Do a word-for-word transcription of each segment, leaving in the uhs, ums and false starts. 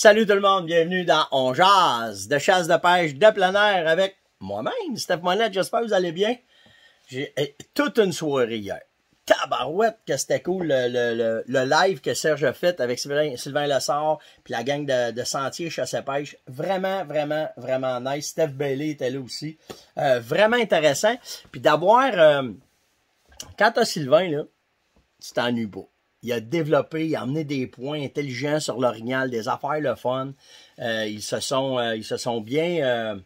Salut tout le monde, bienvenue dans On Jase de chasse de pêche de plein air avec moi-même, Steph Monette, j'espère que vous allez bien. J'ai toute une soirée hier. Tabarouette que c'était cool le, le, le, le live que Serge a fait avec Sylvain, Sylvain Lessard puis la gang de, de Sentier Chasse et Pêche. Vraiment, vraiment, vraiment nice. Steph Bellé était là aussi. Euh, vraiment intéressant. Puis d'avoir... Euh, quand t'as Sylvain, là, tu t'ennuies pas. Il a développé, il a amené des points intelligents sur l'orignal, des affaires le fun. Euh, ils, se sont, euh, ils se sont bien... Euh,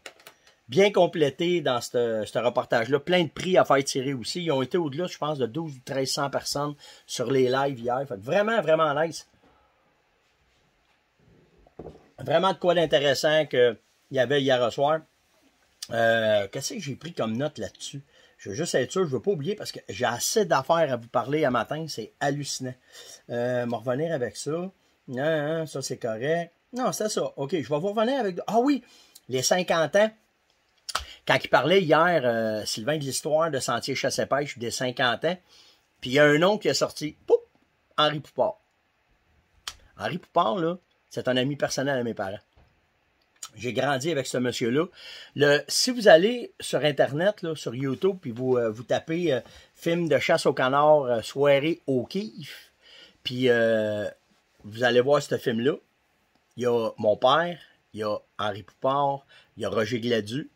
bien complété dans ce reportage-là. Plein de prix à faire tirer aussi. Ils ont été au-delà, je pense, de douze ou treize cents personnes sur les lives hier. Fait que vraiment, vraiment nice. Vraiment de quoi d'intéressant qu'il y avait hier soir. Euh, Qu'est-ce que j'ai pris comme note là-dessus? Je veux juste être sûr, je ne veux pas oublier parce que j'ai assez d'affaires à vous parler à matin. C'est hallucinant. Euh, m'en revenir avec ça. Non, ça c'est correct. Non, c'est ça. OK, je vais vous revenir avec... Ah oui, les cinquante ans. Quand il parlait hier, euh, Sylvain, de l'histoire de Sentier Chasse et Pêche des cinquante ans, puis il y a un nom qui est sorti, pouf, Henri Poupard. Henri Poupard, là, c'est un ami personnel à mes parents. J'ai grandi avec ce monsieur-là. Le, si vous allez sur Internet, là, sur YouTube, puis vous, euh, vous tapez euh, « Film de chasse au canard, euh, soirée au kiff », puis euh, vous allez voir ce film-là. Il y a mon père, il y a Henri Poupard, il y a Roger Gladu.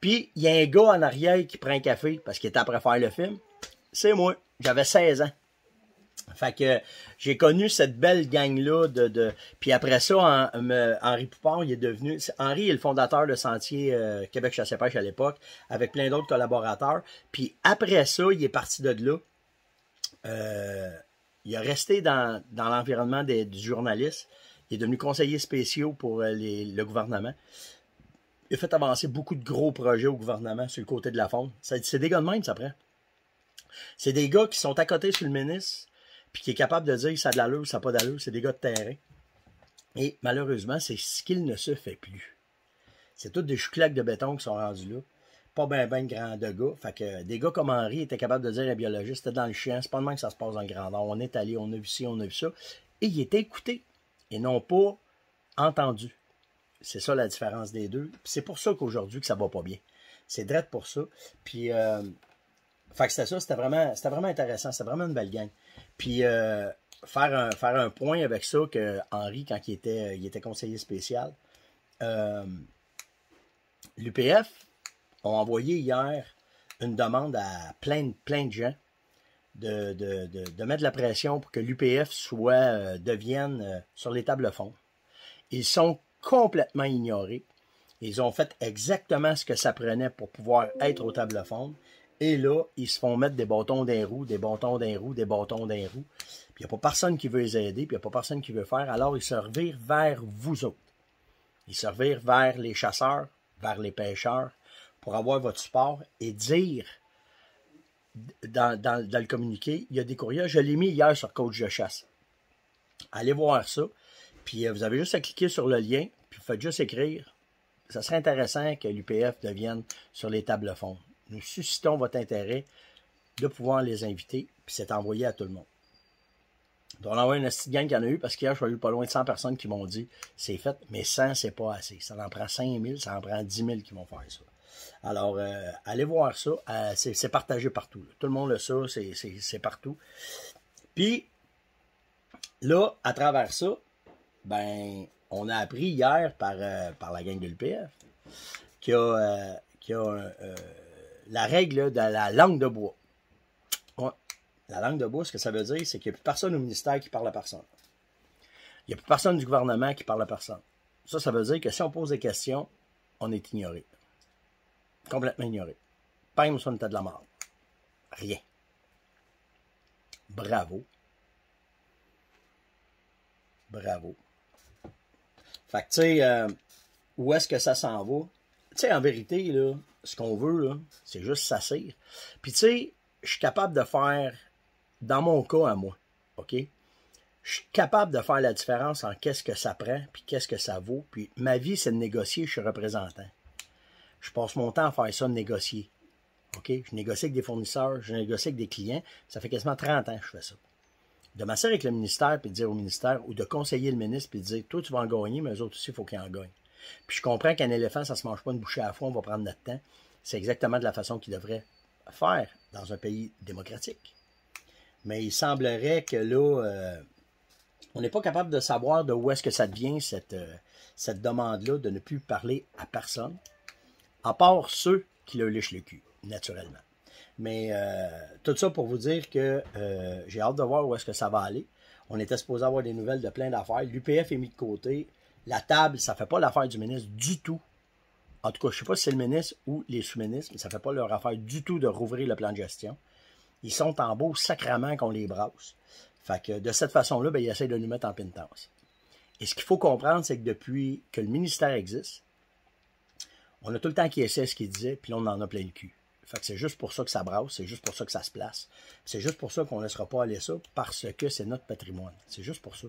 Puis, il y a un gars en arrière qui prend un café parce qu'il était après faire le film. C'est moi. J'avais seize ans. Fait que j'ai connu cette belle gang-là. De, de... Puis après ça, en, me, Henri Poupard, il est devenu... Henri est le fondateur de Sentier euh, Québec Chasse et Pêche à l'époque, avec plein d'autres collaborateurs. Puis après ça, il est parti de là. Euh, il est resté dans, dans l'environnement du journaliste. Il est devenu conseiller spécial pour les, le gouvernement. Il a fait avancer beaucoup de gros projets au gouvernement sur le côté de la faune. C'est des gars de même, ça prend. C'est des gars qui sont à côté sur le ministre, puis qui est capable de dire ça a de l'allure, ça n'a pas d'allure. C'est des gars de terrain. Et malheureusement, c'est ce qu'il ne se fait plus. C'est tous des chouclaques de béton qui sont rendus là. Pas bien, bien grand de gars. Fait que des gars comme Henri étaient capables de dire à un biologiste, c'était dans le chien, c'est pas de même que ça se passe dans le Grand Nord. On est allé, on a vu ci, on a vu ça. Et il était écouté et non pas entendu. C'est ça la différence des deux. C'est pour ça qu'aujourd'hui que ça va pas bien. C'est drette pour ça. Puis, euh, fait que c'était ça, c'était vraiment, c'était vraiment intéressant. C'était vraiment une belle gang. Puis, euh, faire, un, faire un point avec ça que Henri, quand il était, il était conseiller spécial, euh, l'U P F a envoyé hier une demande à plein, plein de gens de, de, de, de mettre de la pression pour que l'U P F soit, euh, devienne euh, sur les tables fonds. Ils sont complètement ignorés. Ils ont fait exactement ce que ça prenait pour pouvoir être aux tables fondes. Et là, ils se font mettre des bâtons dans les roues, des bâtons dans les roues, des bâtons dans les roues. Puis il n'y a pas personne qui veut les aider, puis il n'y a pas personne qui veut faire. Alors, ils se revirent vers vous autres. Ils se revirent vers les chasseurs, vers les pêcheurs, pour avoir votre support et dire, dans, dans, dans le communiqué, il y a des courriels. Je l'ai mis hier sur Coach de chasse. Allez voir ça. Puis vous avez juste à cliquer sur le lien, puis vous faites juste écrire. Ça serait intéressant que l'U P F devienne sur les tables fonds. Nous suscitons votre intérêt de pouvoir les inviter, puis c'est envoyé à tout le monde. Donc, on envoie une petite gang qu'il y en a eu, parce qu'hier, je suis eu pas loin de cent personnes qui m'ont dit c'est fait, mais cent, c'est pas assez. Ça en prend cinq mille, ça en prend dix mille qui vont faire ça. Alors, euh, allez voir ça. Euh, c'est partagé partout. Là. Tout le monde le sait, c'est partout. Puis, là, à travers ça, ben, on a appris hier par, euh, par la gang de l'U P F qu'il y a, euh, qu'il y a euh, la règle de la langue de bois. Ouais. La langue de bois, ce que ça veut dire, c'est qu'il n'y a plus personne au ministère qui parle à personne. Il n'y a plus personne du gouvernement qui parle à personne. Ça, ça veut dire que si on pose des questions, on est ignoré. Complètement ignoré. Pam, ça, on était de la merde. Rien. Bravo. Bravo. Fait que, tu sais, euh, où est-ce que ça s'en va? Tu sais, en vérité, là, ce qu'on veut, c'est juste s'assire. Puis, tu sais, je suis capable de faire, dans mon cas à moi, OK? Je suis capable de faire la différence en qu'est-ce que ça prend, puis qu'est-ce que ça vaut. Puis, ma vie, c'est de négocier, je suis représentant. Je passe mon temps à faire ça, de négocier. OK? Je négocie avec des fournisseurs, je négocie avec des clients. Ça fait quasiment trente ans que je fais ça. de m'asseoir avec le ministère puis de dire au ministère, ou de conseiller le ministre puis de dire, toi, tu vas en gagner, mais eux autres aussi, il faut qu'ils en gagnent. Puis je comprends qu'un éléphant, ça ne se mange pas une bouchée à la fois, on va prendre notre temps. C'est exactement de la façon qu'il devrait faire dans un pays démocratique. Mais il semblerait que là, euh, on n'est pas capable de savoir de où est-ce que ça devient, cette, euh, cette demande-là de ne plus parler à personne, à part ceux qui le lichent le cul, naturellement. Mais euh, tout ça pour vous dire que euh, j'ai hâte de voir où est-ce que ça va aller. On était supposé avoir des nouvelles de plein d'affaires. L'U P F est mis de côté. La table, ça ne fait pas l'affaire du ministre du tout. En tout cas, je ne sais pas si c'est le ministre ou les sous-ministres, mais ça ne fait pas leur affaire du tout de rouvrir le plan de gestion. Ils sont en beau sacrement qu'on les brasse. Fait que de cette façon-là, ben, ils essaient de nous mettre en pénitence. Et ce qu'il faut comprendre, c'est que depuis que le ministère existe, on a tout le temps qui essaie ce qu'il disait, puis là, on en a plein le cul. Fait que c'est juste pour ça que ça brasse, c'est juste pour ça que ça se place. C'est juste pour ça qu'on ne laissera pas aller ça, parce que c'est notre patrimoine. C'est juste pour ça.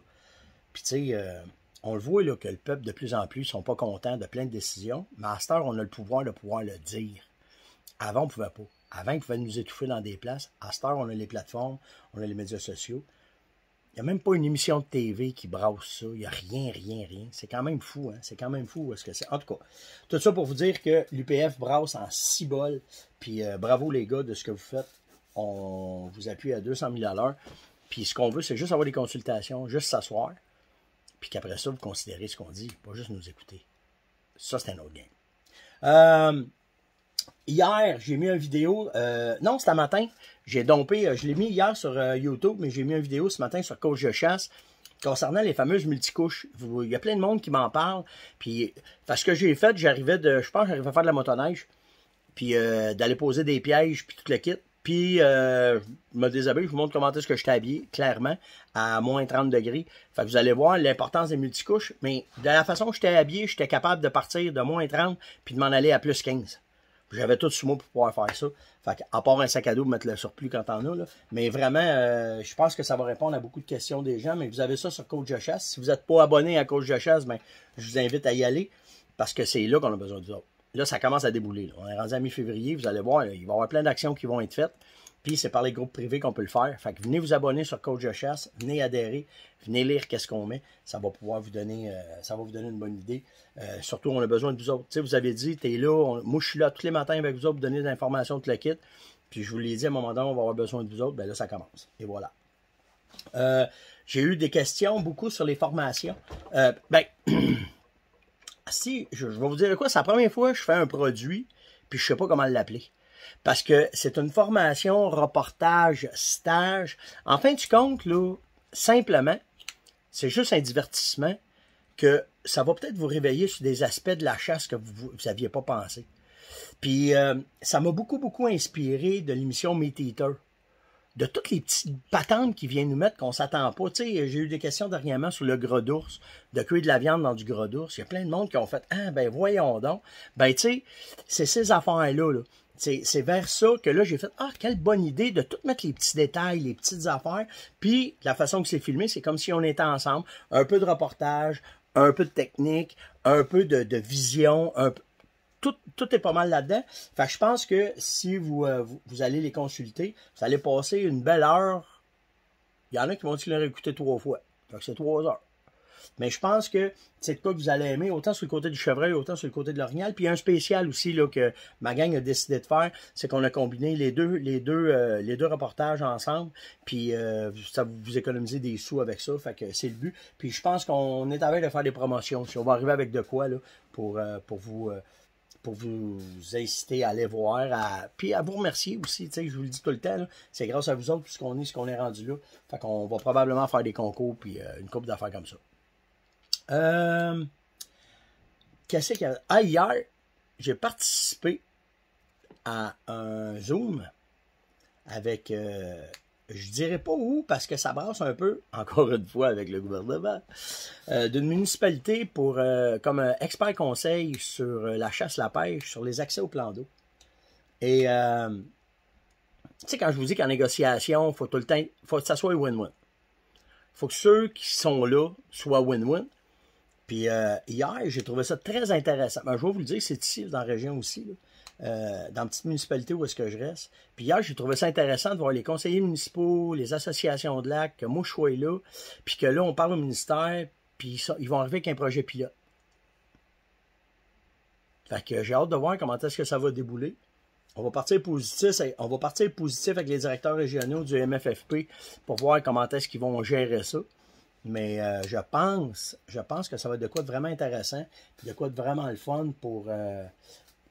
Puis tu sais, euh, on le voit là, que le peuple, de plus en plus, ne sont pas contents de plein de décisions, mais à cette heure, on a le pouvoir de pouvoir le dire. Avant, on ne pouvait pas. Avant, ils pouvaient nous étouffer dans des places. À cette heure, on a les plateformes, on a les médias sociaux. Il n'y a même pas une émission de T V qui brasse ça. Il n'y a rien, rien, rien. C'est quand même fou, hein? C'est quand même fou. Est-ce que c'est... En tout cas, tout ça pour vous dire que l'U P F brasse en six bols. Puis euh, bravo les gars de ce que vous faites. On vous appuie à deux cent mille à l'heure. Puis ce qu'on veut, c'est juste avoir des consultations, juste s'asseoir. Puis qu'après ça, vous considérez ce qu'on dit. Pas juste nous écouter. Ça, c'est un autre game. Euh, hier, j'ai mis une vidéo. Euh, non, c'était matin. J'ai dompé, je l'ai mis hier sur YouTube, mais j'ai mis une vidéo ce matin sur Coach de chasse concernant les fameuses multicouches. Il y a plein de monde qui m'en parle. Puis, parce que j'ai fait, j'arrivais de, je pense que j'arrivais à faire de la motoneige, puis euh, d'aller poser des pièges, puis tout le kit. Puis, euh, je me déshabille, je vous montre comment est-ce que je suis habillé, clairement, à moins trente degrés. Fait que vous allez voir l'importance des multicouches. Mais de la façon que j'étais habillé, j'étais capable de partir de moins trente, puis de m'en aller à plus quinze. J'avais tout sous moi pour pouvoir faire ça. Fait à part un sac à dos, mettre le surplus quand on a. Là. Mais vraiment, euh, je pense que ça va répondre à beaucoup de questions des gens. Mais vous avez ça sur Coach de chasse. Si vous n'êtes pas abonné à Coach de chasse, ben, je vous invite à y aller. Parce que c'est là qu'on a besoin de vous autres. Là, ça commence à débouler. Là. On est rendu à mi-février. Vous allez voir, là, il va y avoir plein d'actions qui vont être faites. Puis, c'est par les groupes privés qu'on peut le faire. Fait que venez vous abonner sur Coach de chasse. Venez adhérer. Venez lire qu'est-ce qu'on met. Ça va pouvoir vous donner, euh, ça va vous donner une bonne idée. Euh, surtout, on a besoin de vous autres. T'sais, vous avez dit, t'es là. On, moi, je suis là tous les matins avec vous autres pour donner des informations, tout le kit. Puis, je vous l'ai dit, à un moment donné, on va avoir besoin de vous autres. Bien là, ça commence. Et voilà. Euh, j'ai eu des questions, beaucoup, sur les formations. Euh, ben, si, je, je vais vous dire quoi. C'est la première fois que je fais un produit, puis je ne sais pas comment l'appeler. Parce que c'est une formation, reportage, stage. En fin de compte, là, simplement, c'est juste un divertissement que ça va peut-être vous réveiller sur des aspects de la chasse que vous n'aviez pas pensé. Puis, euh, ça m'a beaucoup, beaucoup inspiré de l'émission Meat Eater. De toutes les petites patentes qui viennent nous mettre qu'on ne s'attend pas. Tu sais, j'ai eu des questions dernièrement sur le gros d'ours, de cuire de la viande dans du gros d'ours. Il y a plein de monde qui ont fait « Ah, ben voyons donc. » Ben, tu sais, c'est ces affaires-là, là. C'est vers ça que là, j'ai fait « Ah, quelle bonne idée de tout mettre les petits détails, les petites affaires. » Puis, la façon que c'est filmé, c'est comme si on était ensemble. Un peu de reportage, un peu de technique, un peu de, de vision. Un peu... tout, tout est pas mal là-dedans. Fait que je pense que si vous, euh, vous, vous allez les consulter, vous allez passer une belle heure. Il y en a qui vont dire qu'ils l'ont écouté trois fois. Fait que c'est trois heures. Mais je pense que c'est de quoi que vous allez aimer, autant sur le côté du chevreuil, autant sur le côté de l'orignal. Puis il y a un spécial aussi là, que ma gang a décidé de faire, c'est qu'on a combiné les deux, les deux, euh, les deux reportages ensemble. Puis euh, ça vous économisez des sous avec ça, fait que c'est le but. Puis je pense qu'on est à veille de faire des promotions. Si on va arriver avec de quoi là, pour, euh, pour vous... Euh, pour vous inciter à aller voir, à... puis à vous remercier aussi, tu sais, je vous le dis tout le temps, c'est grâce à vous autres, puisqu'on est ce qu'on est rendu là, fait qu'on va probablement faire des concours, puis euh, une couple d'affaires comme ça. Euh... Qu'est-ce qu'il y a? Ah, hier, j'ai participé à un Zoom avec, euh, je dirais pas où, parce que ça brasse un peu, encore une fois, avec le gouvernement, euh, d'une municipalité pour euh, comme un expert conseil sur euh, la chasse, la pêche, sur les accès au plan d'eau. Et, euh, tu sais, quand je vous dis qu'en négociation, il faut tout le temps, faut que ça soit win-win. Il faut que ceux qui sont là soient win-win. Puis euh, hier, j'ai trouvé ça très intéressant. Ben, je vais vous le dire, c'est ici, dans la région aussi, là. euh, dans la petite municipalité où est-ce que je reste. Puis hier, j'ai trouvé ça intéressant de voir les conseillers municipaux, les associations de lacs, que moi je sois là, puis que là, on parle au ministère, puis ça, ils vont arriver avec un projet pilote. Fait que j'ai hâte de voir comment est-ce que ça va débouler. On va partir positif, on va partir positif avec les directeurs régionaux du M F F P pour voir comment est-ce qu'ils vont gérer ça. Mais euh, je pense, je pense que ça va être de quoi de vraiment intéressant, de quoi de vraiment le fun pour euh,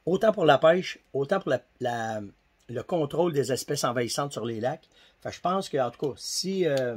autant pour la pêche, autant pour la, la, le contrôle des espèces envahissantes sur les lacs. Fait que je pense que, en tout cas, si euh,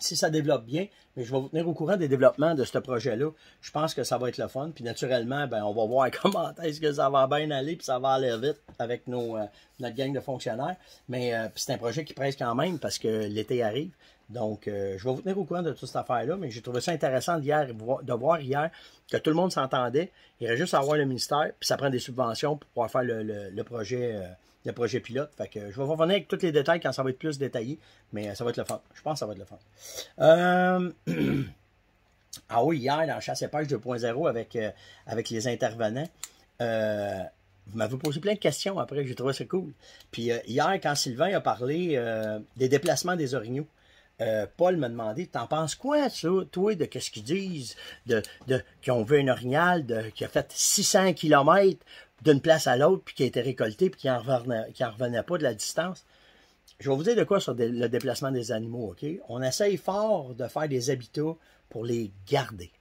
si ça développe bien, mais je vais vous tenir au courant des développements de ce projet-là. Je pense que ça va être le fun. Puis naturellement, ben, on va voir comment est-ce que ça va bien aller, puis ça va aller vite avec nos, euh, notre gang de fonctionnaires. Mais euh, c'est un projet qui presse quand même parce que l'été arrive. Donc, euh, je vais vous tenir au courant de toute cette affaire-là, mais j'ai trouvé ça intéressant hier, de voir hier que tout le monde s'entendait. Il y a juste à avoir le ministère, puis ça prend des subventions pour pouvoir faire le, le, le projet... Euh, le projet pilote. Fait que je vais revenir avec tous les détails quand ça va être plus détaillé, mais ça va être le fun. Je pense que ça va être le fun. Euh... ah oui, hier, dans Chasse et Pêche deux point zéro avec, euh, avec les intervenants, euh, vous m'avez posé plein de questions après, j'ai trouvé ça cool. Puis euh, hier, quand Sylvain a parlé euh, des déplacements des orignaux, Euh, Paul m'a demandé, t'en penses quoi, ça, toi, de qu'est-ce qu'ils disent, de, de qu'ils ont vu un orignal de, qui a fait six cents kilomètres d'une place à l'autre, puis qui a été récolté, puis qui n'en revenait, qui en revenait pas de la distance. Je vais vous dire de quoi sur de, le déplacement des animaux, OK? On essaye fort de faire des habitats pour les garder.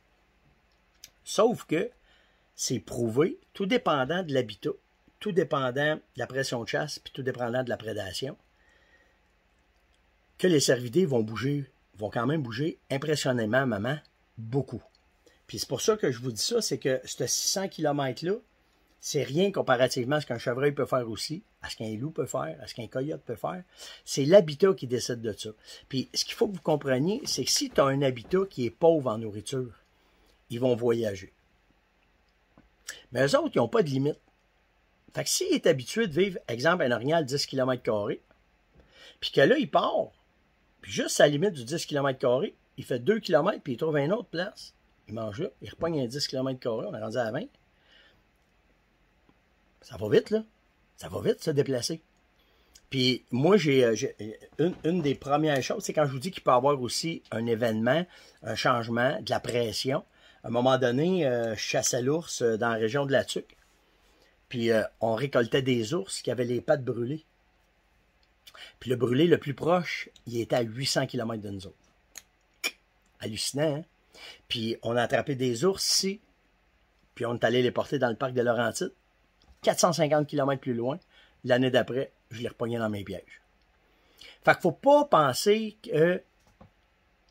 Sauf que c'est prouvé, tout dépendant de l'habitat, tout dépendant de la pression de chasse, puis tout dépendant de la prédation, que les cervidés vont bouger, vont quand même bouger impressionnément, maman, beaucoup. Puis c'est pour ça que je vous dis ça, c'est que ce six cents kilomètres-là, c'est rien comparativement à ce qu'un chevreuil peut faire aussi, à ce qu'un loup peut faire, à ce qu'un coyote peut faire. C'est l'habitat qui décide de ça. Puis ce qu'il faut que vous compreniez, c'est que si tu as un habitat qui est pauvre en nourriture, ils vont voyager. Mais eux autres, ils n'ont pas de limite. Fait que s'il est habitué de vivre, exemple, un orignal dix kilomètres carrés, puis que là, il part, puis juste à la limite du dix kilomètres carrés, il fait deux kilomètres, puis il trouve une autre place. Il mange là, il repogne un dix kilomètres carrés, on est rendu à vingt. Ça va vite, là. Ça va vite, se déplacer. Puis moi, j'ai une, une des premières choses, c'est quand je vous dis qu'il peut y avoir aussi un événement, un changement, de la pression. À un moment donné, euh, je chassais l'ours dans la région de la Tuque, puis euh, on récoltait des ours qui avaient les pattes brûlées. Puis le brûlé le plus proche, il était à huit cents kilomètres de nous autres. Hallucinant, hein? Puis on a attrapé des ours ici, puis on est allé les porter dans le parc de Laurentides. quatre cent cinquante kilomètres plus loin, l'année d'après, je les repognais dans mes pièges. Fait qu'il ne faut pas penser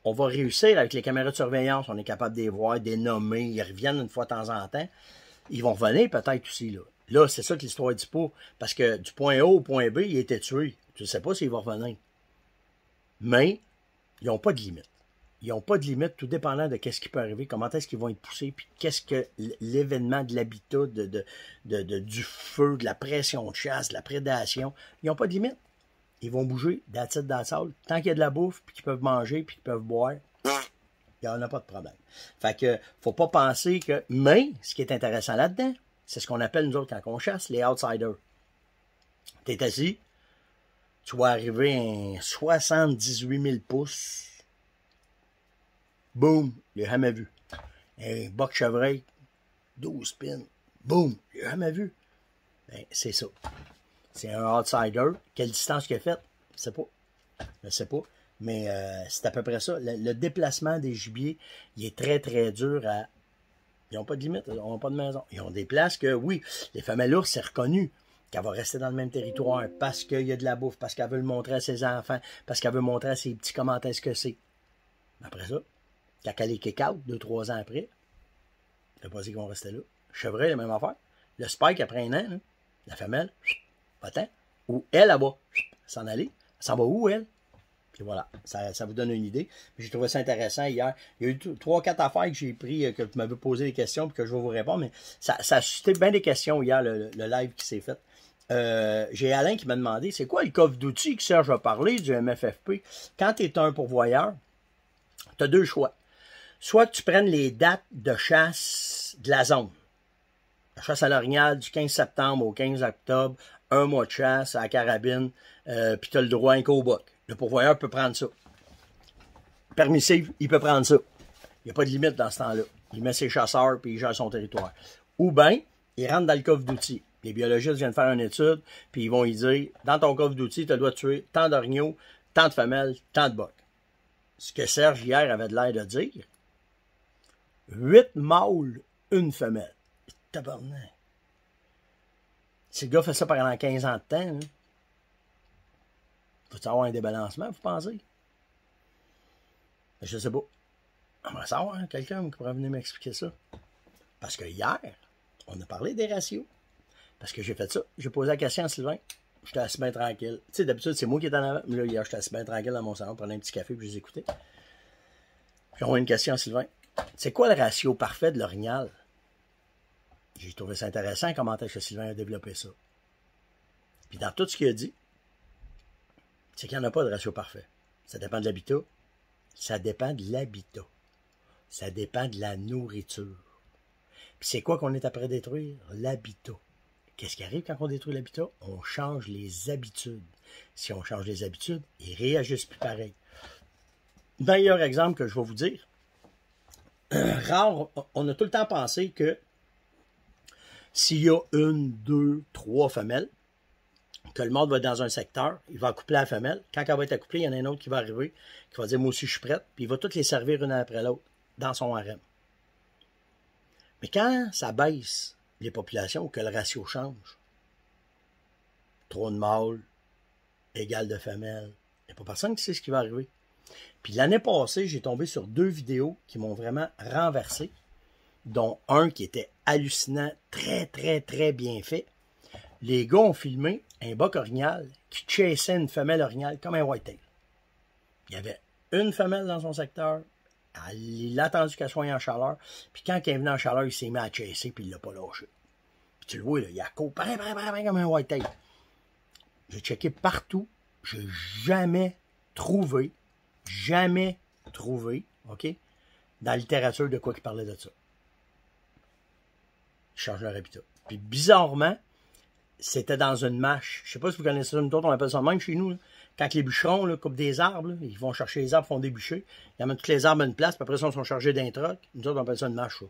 qu'on va réussir avec les caméras de surveillance, on est capable de les voir, de les nommer, ils reviennent une fois de temps en temps. Ils vont revenir peut-être aussi, là. Là, c'est ça que l'histoire dit pas. Parce que du point A au point B, il était tué. Je ne sais pas s'il va revenir. Mais ils n'ont pas de limite. Ils n'ont pas de limite, tout dépendant de qu'est-ce qui peut arriver, comment est-ce qu'ils vont être poussés, puis qu'est-ce que l'événement de l'habitat, de, de, de, de, du feu, de la pression de chasse, de la prédation. Ils n'ont pas de limite. Ils vont bouger d'un titre dans la salle. Tant qu'il y a de la bouffe, puis qu'ils peuvent manger, puis qu'ils peuvent boire, il n'y en a pas de problème. Fait que faut pas penser que... Mais, ce qui est intéressant là-dedans, c'est ce qu'on appelle, nous autres, quand on chasse, les outsiders. Tu es assis, tu vas arriver à soixante-dix-huit mille pouces. Boum, il n'a jamais vu. Un boc chevreuil, douze pins. Boum, il n'a jamais vu. Ben, c'est ça. C'est un outsider. Quelle distance qu'il a faite? Je ne sais pas. Je ne sais pas. Mais euh, c'est à peu près ça. Le, le déplacement des gibiers, il est très, très dur à... Ils n'ont pas de limite, ils n'ont pas de maison. Ils ont des places que, oui, les femelles ours, c'est reconnu qu'elle va rester dans le même territoire parce qu'il y a de la bouffe, parce qu'elle veut le montrer à ses enfants, parce qu'elle veut montrer à ses petits comment est-ce que c'est. Après ça, quand elle est kick-out, deux, trois ans après, je ne sais pas si ils vont rester là. Chevreuil, la même affaire. Le spike, après un an, là, la femelle, pas-tant, ou elle, elle va s'en aller. Elle s'en va où, elle? Et voilà, ça, ça vous donne une idée. J'ai trouvé ça intéressant hier. Il y a eu trois, quatre affaires que j'ai pris, que vous m'avez posé des questions et que je vais vous répondre, mais ça, ça a suscité bien des questions hier, le, le live qui s'est fait. Euh, j'ai Alain qui m'a demandé, c'est quoi le coffre d'outils que Serge a parlé du M F F P? Quand tu es un pourvoyeur, tu as deux choix. Soit tu prennes les dates de chasse de la zone. la chasse à l'orignal du quinze septembre au quinze octobre, un mois de chasse à la carabine, euh, puis tu as le droit à un co-boc. Le pourvoyeur peut prendre ça. Permissive, il peut prendre ça. Il n'y a pas de limite dans ce temps-là. Il met ses chasseurs, puis il gère son territoire. Ou bien, il rentre dans le coffre d'outils. Les biologistes viennent faire une étude, puis ils vont lui dire, dans ton coffre d'outils, tu dois tuer tant d'orignaux, tant de femelles, tant de bocs. Ce que Serge, hier, avait de l'air de dire, huit mâles, une femelle. Tabarnak. Si le gars fait ça pendant quinze ans de temps, hein, faut-il avoir un débalancement, vous pensez? Je sais pas. On va savoir, hein, quelqu'un qui pourrait venir m'expliquer ça. Parce que hier, on a parlé des ratios. Parce que j'ai fait ça. J'ai posé la question à Sylvain. J'étais assis bien tranquille. Tu sais, d'habitude, c'est moi qui étais en avant. Mais là, hier, j'étais assis bien tranquille dans mon salon, prenais un petit café puis je les écoutais. Puis on a une question à Sylvain. C'est quoi le ratio parfait de l'orignal? J'ai trouvé ça intéressant comment est-ce que Sylvain a développé ça. Puis dans tout ce qu'il a dit, c'est qu'il n'y en a pas de ratio parfait. Ça dépend de l'habitat. Ça dépend de l'habitat. Ça dépend de la nourriture. Puis c'est quoi qu'on est après détruire? L'habitat. Qu'est-ce qui arrive quand on détruit l'habitat? On change les habitudes. Si on change les habitudes, ils réagissent plus pareil. D'ailleurs, exemple que je vais vous dire, euh, rare, on a tout le temps pensé que s'il y a une, deux, trois femelles, que le mâle va être dans un secteur, il va accoupler la femelle. Quand elle va être accouplée, il y en a un autre qui va arriver, qui va dire « Moi aussi, je suis prête », puis il va toutes les servir une après l'autre, dans son harem. Mais quand ça baisse les populations, que le ratio change, trop de mâles, égal de femelles, il n'y a pas personne qui sait ce qui va arriver. Puis l'année passée, j'ai tombé sur deux vidéos qui m'ont vraiment renversé, dont un qui était hallucinant, très, très, très bien fait. Les gars ont filmé un boc orignal qui chassait une femelle orignale comme un whitetail. Il y avait une femelle dans son secteur, elle, il a attendu qu'elle soit en chaleur, puis quand elle est venue en chaleur, il s'est mis à chasser, puis il l'a pas lâché. Puis tu le vois, là, il a coupé pareil, pareil, pareil, comme un whitetail. J'ai checké partout, j'ai jamais trouvé, jamais trouvé, OK, dans la littérature de quoi qu'il parlait de ça. Ils changent leur habitat. Puis bizarrement, c'était dans une mâche. Je ne sais pas si vous connaissez ça, nous autres, on appelle ça même chez nous. Là. Quand les bûcherons là, coupent des arbres, là, ils vont chercher les arbres, font des bûchers, ils amènent tous les arbres à une place, puis après ça, ils sont chargés d'un troc. Nous autres, on appelle ça une mâche. Ça.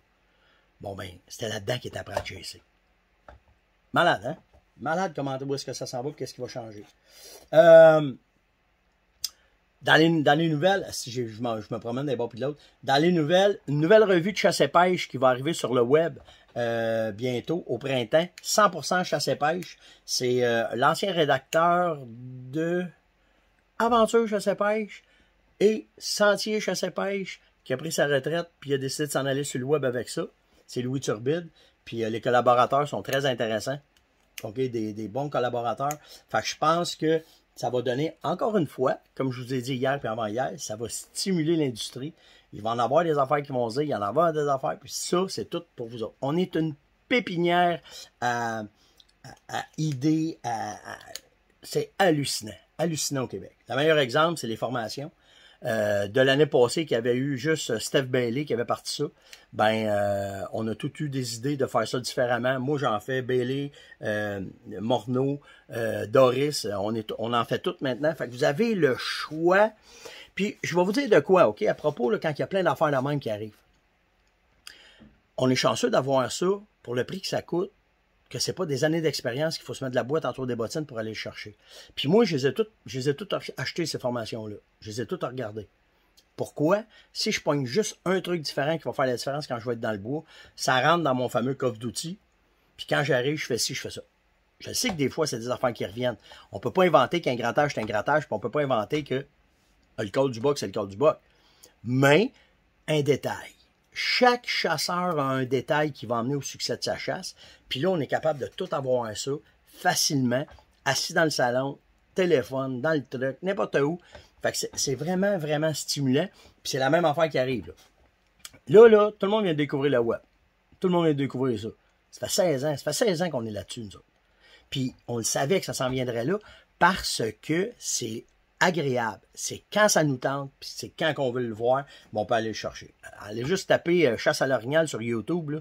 Bon, ben, c'était là-dedans qu'il était après à chasser. Malade, hein? Malade, comment est-ce que ça s'en va, qu'est-ce qui va changer? Euh, dans, les, dans les nouvelles, si je, je me promène d'un bord puis de l'autre, dans les nouvelles, une nouvelle revue de chasse et pêche qui va arriver sur le web. Euh, bientôt, au printemps, cent pour cent chasse et pêche. C'est euh, l'ancien rédacteur de Aventure chasse et pêche et Sentier chasse et pêche qui a pris sa retraite puis a décidé de s'en aller sur le web avec ça. C'est Louis Turbide. Puis euh, les collaborateurs sont très intéressants. Okay, des, des bons collaborateurs. Fait que je pense que ça va donner, encore une fois, comme je vous ai dit hier puis avant-hier, ça va stimuler l'industrie. Il va en avoir des affaires qui vont se dire, il va en avoir des affaires, puis ça, c'est tout pour vous autres. On est une pépinière à, à, à idées, à, à, c'est hallucinant, hallucinant au Québec. Le meilleur exemple, c'est les formations. Euh, de l'année passée, qu'il y avait eu juste Steph Bellé qui avait parti ça, ben, euh, on a tout eu des idées de faire ça différemment. Moi, j'en fais Bellé, euh, Morneau, euh, Doris, on, est, on en fait toutes maintenant. Fait que vous avez le choix. Puis, je vais vous dire de quoi, OK, à propos, là, quand il y a plein d'affaires la même qui arrivent. On est chanceux d'avoir ça pour le prix que ça coûte, que c'est pas des années d'expérience qu'il faut se mettre de la boîte autour des bottines pour aller le chercher. Puis moi, je les ai toutes, je les ai toutes achetées, ces formations-là. Je les ai toutes regardées. Pourquoi? Si je pogne juste un truc différent qui va faire la différence quand je vais être dans le bois, ça rentre dans mon fameux coffre d'outils. Puis quand j'arrive, je fais ci, je fais ça. Je sais que des fois, c'est des affaires qui reviennent. On peut pas inventer qu'un grattage, c'est un grattage, puis on peut pas inventer que le col du boc, c'est le col du boc. Mais, un détail. Chaque chasseur a un détail qui va emmener au succès de sa chasse. Puis là, on est capable de tout avoir ça facilement, assis dans le salon, téléphone, dans le truc, n'importe où. Fait que c'est vraiment, vraiment stimulant. Puis c'est la même affaire qui arrive. Là, là, là tout le monde vient de découvrir le web. Tout le monde vient de découvrir ça. Ça fait seize ans. Ça fait seize ans qu'on est là-dessus, nous autres. Puis on le savait que ça s'en viendrait là parce que c'est agréable. C'est quand ça nous tente, puis c'est quand qu'on veut le voir, ben on peut aller le chercher. Allez juste taper euh, « Chasse à l'orignal » sur YouTube, là.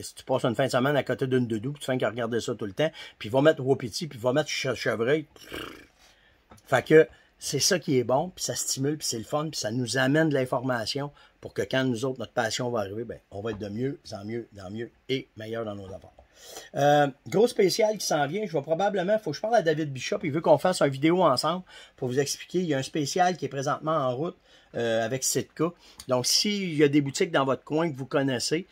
Si tu passes une fin de semaine à côté d'une doudou, puis tu fais qu'à regarder ça tout le temps, puis il va mettre Wapiti, puis il va mettre Chevreuil. Fait que c'est ça qui est bon, puis ça stimule, puis c'est le fun, puis ça nous amène de l'information pour que quand nous autres, notre passion va arriver, ben, on va être de mieux en mieux, dans mieux et meilleur dans nos affaires. Euh, gros spécial qui s'en vient, je vais probablement, il faut que je parle à David Bishop, il veut qu'on fasse une vidéo ensemble pour vous expliquer, il y a un spécial qui est présentement en route euh, avec Sitka, donc s'il y a des boutiques dans votre coin que vous connaissez,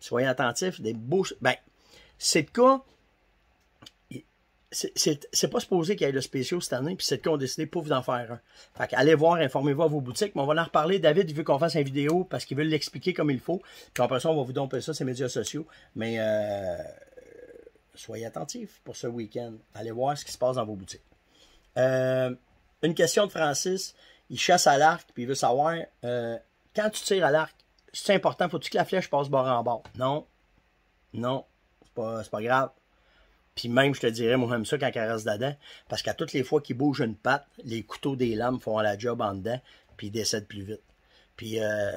soyez attentifs, des beaux, ben, Sitka, c'est pas supposé qu'il y ait le spécial cette année, puis Sitka ont décidé pouf d'en faire un, fait qu'allez voir, informez-vous à vos boutiques, mais on va en reparler, David il veut qu'on fasse une vidéo parce qu'il veut l'expliquer comme il faut, puis après ça on va vous domper ça sur les médias sociaux, mais euh, soyez attentifs pour ce week-end. Allez voir ce qui se passe dans vos boutiques. Euh, une question de Francis. Il chasse à l'arc, puis il veut savoir, euh, quand tu tires à l'arc, c'est important, faut-tu que la flèche passe bord en bord? Non. Non. C'est pas, c'est pas grave. Puis même, je te dirais, moi, j'aime ça quand elle reste dedans, parce qu'à toutes les fois qu'il bouge une patte, les couteaux des lames font la job en dedans, puis ils décèdent plus vite. Puis... Euh,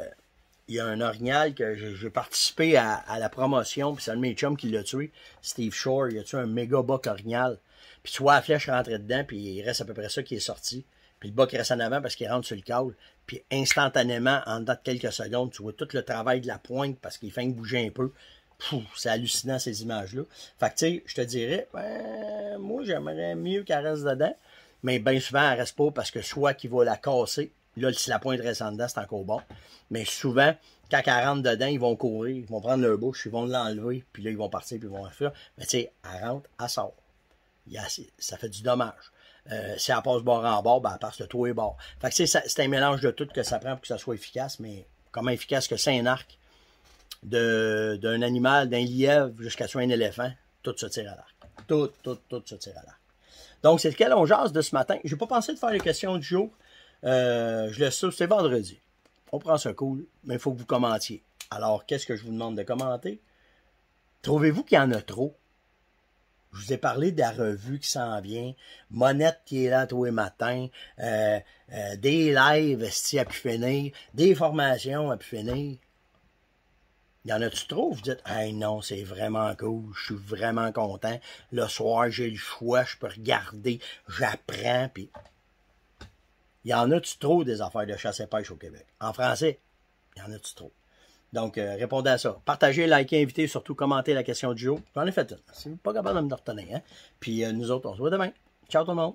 il y a un orignal que j'ai participé à, à la promotion, puis c'est un de mes chums qui l'a tué, Steve Shore, il a tué un méga boc orignal. Puis tu vois la flèche rentrer dedans, puis il reste à peu près ça qui est sorti. Puis le boc reste en avant parce qu'il rentre sur le câble. Puis instantanément, en dedans de quelques secondes, tu vois tout le travail de la pointe parce qu'il fait bouger un peu. C'est hallucinant ces images-là. Fait que tu sais, je te dirais, ben, moi j'aimerais mieux qu'elle reste dedans. Mais bien souvent, elle reste pas parce que soit qu'il va la casser. Là, si la pointe reste en dedans, c'est encore bon. Mais souvent, quand elle rentre dedans, ils vont courir, ils vont prendre leur bouche, ils vont l'enlever, puis là, ils vont partir, puis ils vont faire. Mais tu sais, elle rentre, elle sort. Ça fait du dommage. Euh, si elle passe bord en bord, ben, elle passe de tout et bord. Fait que c'est un mélange de tout que ça prend pour que ça soit efficace, mais comment efficace que c'est un arc d'un animal, d'un lièvre jusqu'à soit un éléphant, tout se tire à l'arc. Tout, tout, tout se tire à l'arc. Donc, c'est lequel on jase de ce matin. J'ai pas pensé de faire les questions du jour. Euh, je laisse ça, c'est vendredi. On prend ça cool, mais il faut que vous commentiez. Alors, qu'est-ce que je vous demande de commenter? Trouvez-vous qu'il y en a trop? Je vous ai parlé de la revue qui s'en vient, Monette qui est là tous les matins, euh, euh, des lives si à pu finir, des formations à pu finir. Il y en a-tu trop? Vous dites, hey non, c'est vraiment cool, je suis vraiment content. Le soir, j'ai le choix, je peux regarder, j'apprends, puis... Il y en a-tu trop des affaires de chasse et pêche au Québec? En français, il y en a-tu trop? Donc, euh, répondez à ça. Partagez, likez, invitez, surtout commentez la question du jour. J'en ai fait une. C'est pas capable de me retenir. Hein? Puis euh, nous autres, on se voit demain. Ciao tout le monde!